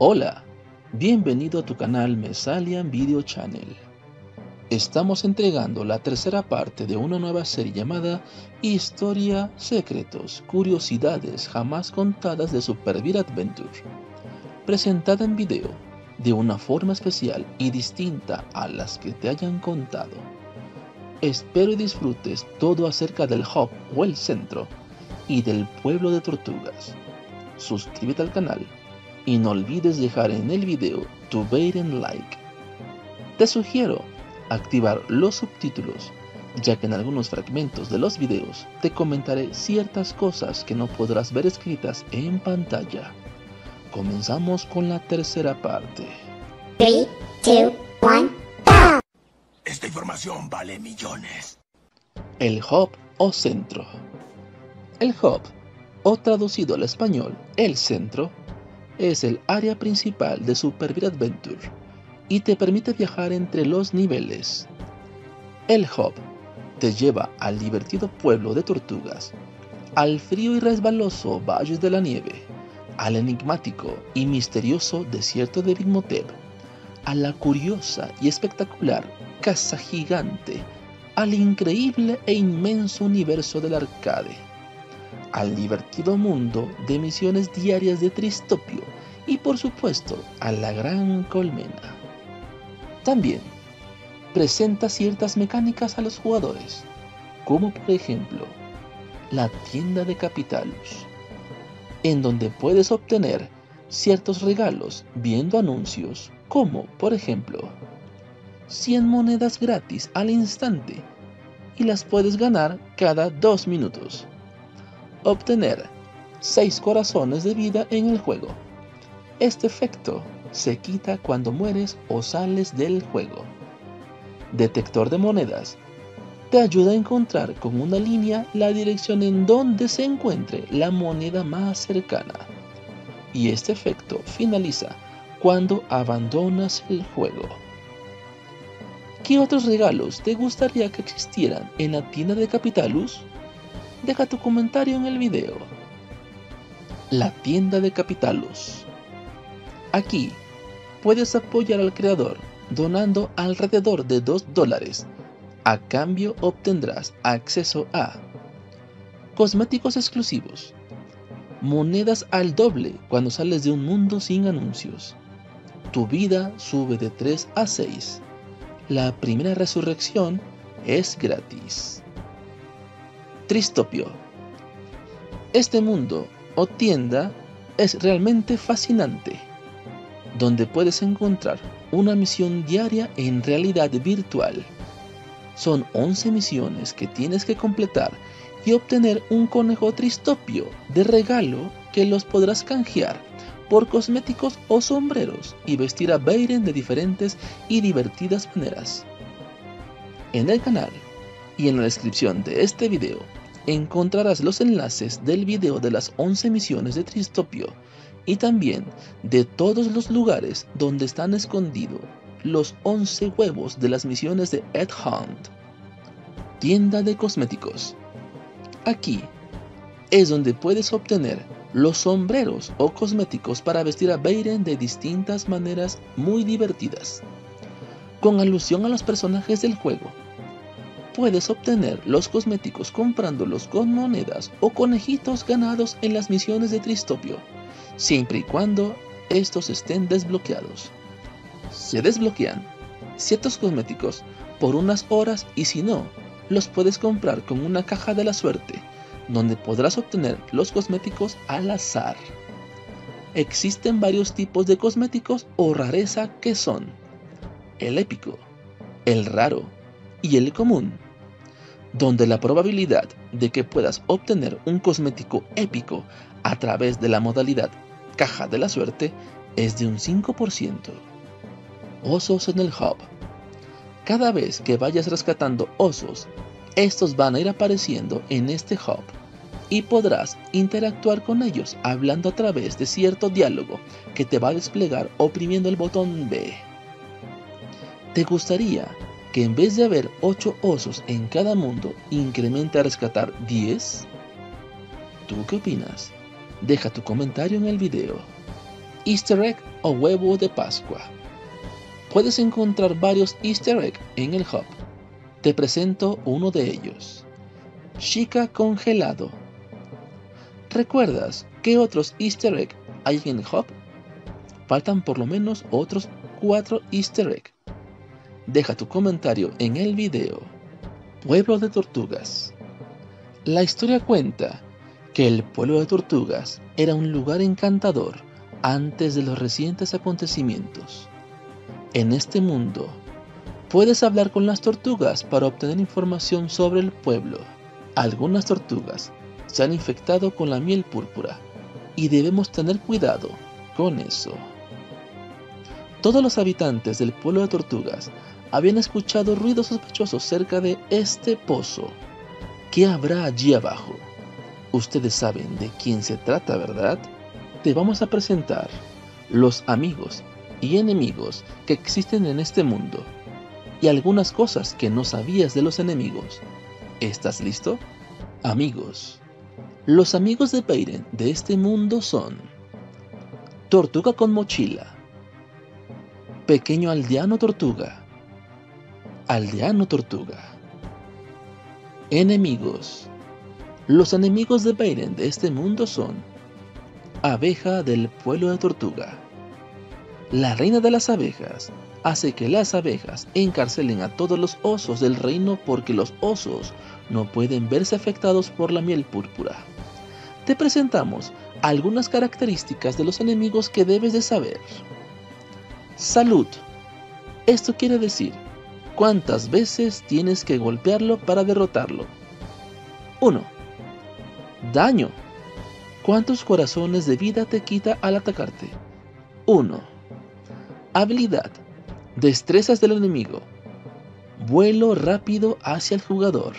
Hola, bienvenido a tu canal Mesalian Video Channel. Estamos entregando la tercera parte de una nueva serie llamada Historia, Secretos, Curiosidades Jamás Contadas de Super Bear Adventure, presentada en video de una forma especial y distinta a las que te hayan contado. Espero y disfrutes todo acerca del hub o el centro y del pueblo de tortugas. Suscríbete al canal y no olvides dejar en el video tu Bearen like. Te sugiero activar los subtítulos, ya que en algunos fragmentos de los videos te comentaré ciertas cosas que no podrás ver escritas en pantalla. Comenzamos con la tercera parte. 3, 2, 1, ¡pa! Esta información vale millones. El hub o centro. El hub, o traducido al español, el centro, es el área principal de Super Bear Adventure y te permite viajar entre los niveles. El hub te lleva al divertido pueblo de tortugas, al frío y resbaloso Valle de la Nieve, al enigmático y misterioso desierto de Bimotep, a la curiosa y espectacular Casa Gigante, al increíble e inmenso universo del arcade, al divertido mundo de misiones diarias de Tristopio y, por supuesto, a la gran colmena. También presenta ciertas mecánicas a los jugadores, como por ejemplo la tienda de Capitalus, en donde puedes obtener ciertos regalos viendo anuncios, como por ejemplo 100 monedas gratis al instante, y las puedes ganar cada 2 minutos. Obtener 6 corazones de vida en el juego. Este efecto se quita cuando mueres o sales del juego. Detector de monedas te ayuda a encontrar con una línea la dirección en donde se encuentre la moneda más cercana, y este efecto finaliza cuando abandonas el juego. ¿Qué otros regalos te gustaría que existieran en la tienda de Capitalus? Deja tu comentario en el video. La tienda de Capitalus. Aquí puedes apoyar al creador donando alrededor de $2. A cambio obtendrás acceso a cosméticos exclusivos, monedas al doble cuando sales de un mundo sin anuncios, tu vida sube de 3 a 6, la primera resurrección es gratis. Tristopio. Este mundo o tienda es realmente fascinante, donde puedes encontrar una misión diaria en realidad virtual. Son 11 misiones que tienes que completar y obtener un conejo Tristopio de regalo, que los podrás canjear por cosméticos o sombreros y vestir a Bearen de diferentes y divertidas maneras. En el canal y en la descripción de este video encontrarás los enlaces del video de las 11 misiones de Tristopio y también de todos los lugares donde están escondidos los 11 huevos de las misiones de Egg Hunt. Tienda de cosméticos. Aquí es donde puedes obtener los sombreros o cosméticos para vestir a Bearen de distintas maneras muy divertidas, con alusión a los personajes del juego. Puedes obtener los cosméticos comprándolos con monedas o conejitos ganados en las misiones de Tristopio, siempre y cuando estos estén desbloqueados. Se desbloquean ciertos cosméticos por unas horas y si no, los puedes comprar con una caja de la suerte, donde podrás obtener los cosméticos al azar. Existen varios tipos de cosméticos o rareza, que son el épico, el raro y el común, donde la probabilidad de que puedas obtener un cosmético épico a través de la modalidad caja de la suerte es de un 5%. Osos en el hub. Cada vez que vayas rescatando osos, estos van a ir apareciendo en este hub y podrás interactuar con ellos hablando a través de cierto diálogo que te va a desplegar oprimiendo el botón B. ¿Te gustaría que en vez de haber 8 osos en cada mundo, incremente a rescatar 10? ¿Tú qué opinas? Deja tu comentario en el video. Easter Egg o Huevo de Pascua. Puedes encontrar varios Easter Egg en el Hub. Te presento uno de ellos. Chica Congelado. ¿Recuerdas qué otros Easter Egg hay en el Hub? Faltan por lo menos otros 4 Easter Egg. Deja tu comentario en el video. Pueblo de Tortugas. La historia cuenta que el Pueblo de Tortugas era un lugar encantador antes de los recientes acontecimientos. En este mundo, puedes hablar con las tortugas para obtener información sobre el pueblo. Algunas tortugas se han infectado con la miel púrpura y debemos tener cuidado con eso. Todos los habitantes del Pueblo de Tortugas habían escuchado ruidos sospechosos cerca de este pozo. ¿Qué habrá allí abajo? Ustedes saben de quién se trata, ¿verdad? Te vamos a presentar los amigos y enemigos que existen en este mundo y algunas cosas que no sabías de los enemigos. ¿Estás listo? Amigos. Los amigos de Bearen de este mundo son: Tortuga con mochila, Pequeño aldeano tortuga, Aldeano tortuga. Enemigos. Los enemigos de Bearen de este mundo son: Abeja del Pueblo de Tortuga. La reina de las abejas hace que las abejas encarcelen a todos los osos del reino porque los osos no pueden verse afectados por la miel púrpura. Te presentamos algunas características de los enemigos que debes de saber. Salud. Esto quiere decir cuántas veces tienes que golpearlo para derrotarlo. 1. Daño. ¿Cuántos corazones de vida te quita al atacarte? 1. Habilidad. Destrezas del enemigo. Vuelo rápido hacia el jugador.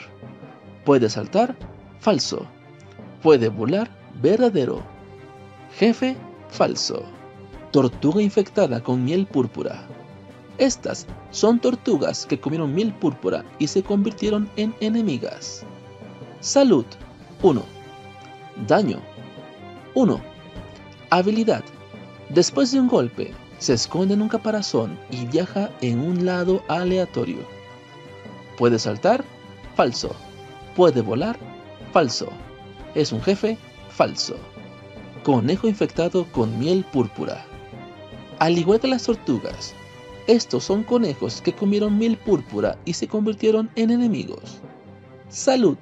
Puede saltar. Falso. Puede volar. Verdadero. Jefe. Falso. Tortuga infectada con miel púrpura. Estas son tortugas que comieron miel púrpura y se convirtieron en enemigas. Salud. 1. Daño. 1. Habilidad. Después de un golpe, se esconde en un caparazón y viaja en un lado aleatorio. Puede saltar. Falso. Puede volar. Falso. Es un jefe. Falso. Conejo infectado con miel púrpura. Al igual que las tortugas, estos son conejos que comieron miel púrpura y se convirtieron en enemigos. Salud.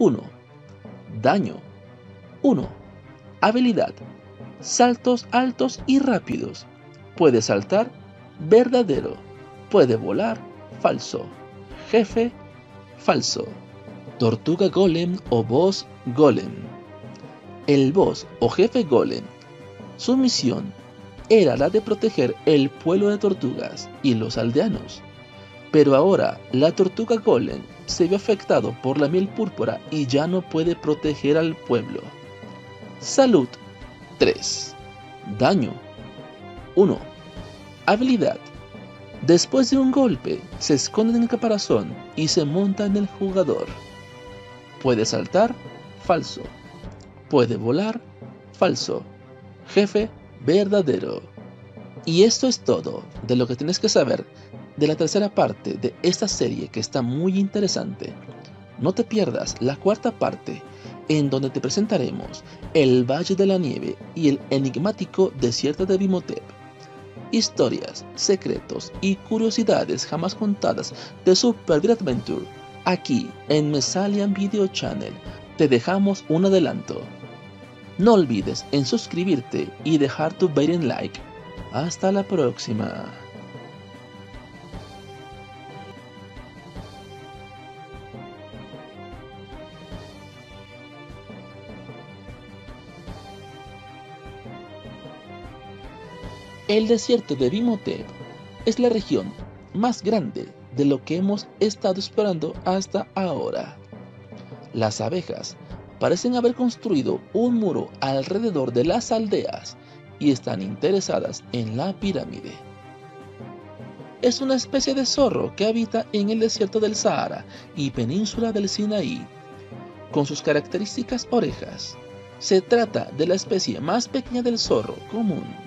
1. Daño. 1. Habilidad. Saltos altos y rápidos. Puede saltar. Verdadero. Puede volar. Falso. Jefe. Falso. Tortuga Golem o Boss Golem. El Boss o Jefe Golem. Su misión era la de proteger el pueblo de tortugas y los aldeanos. Pero ahora la tortuga Golem se vio afectado por la miel púrpura y ya no puede proteger al pueblo. Salud. 3. Daño. 1. Habilidad. Después de un golpe, se esconde en el caparazón y se monta en el jugador. Puede saltar. Falso. Puede volar. Falso. Jefe. Verdadero. Y esto es todo de lo que tienes que saber de la tercera parte de esta serie que está muy interesante. No te pierdas la cuarta parte, en donde te presentaremos el Valle de la Nieve y el enigmático desierto de Bimotep. Historias, secretos y curiosidades jamás contadas de Super Bear Adventure. Aquí en Mesalian Video Channel te dejamos un adelanto. No olvides en suscribirte y dejar tu Bearen like. Hasta la próxima. El desierto de Bimotep es la región más grande de lo que hemos estado esperando hasta ahora. Las abejas parecen haber construido un muro alrededor de las aldeas y están interesadas en la pirámide. Es una especie de zorro que habita en el desierto del Sahara y península del Sinaí, con sus características orejas. Se trata de la especie más pequeña del zorro común.